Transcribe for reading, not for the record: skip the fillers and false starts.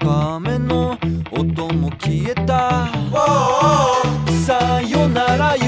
雨の音も消えた。さよならよ。